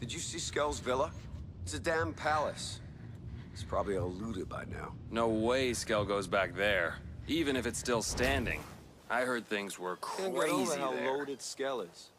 Did you see Skell's villa? It's a damn palace. It's probably all looted by now. No way Skell goes back there, even if it's still standing. I heard things were crazy there. Can't get over how loaded Skell is.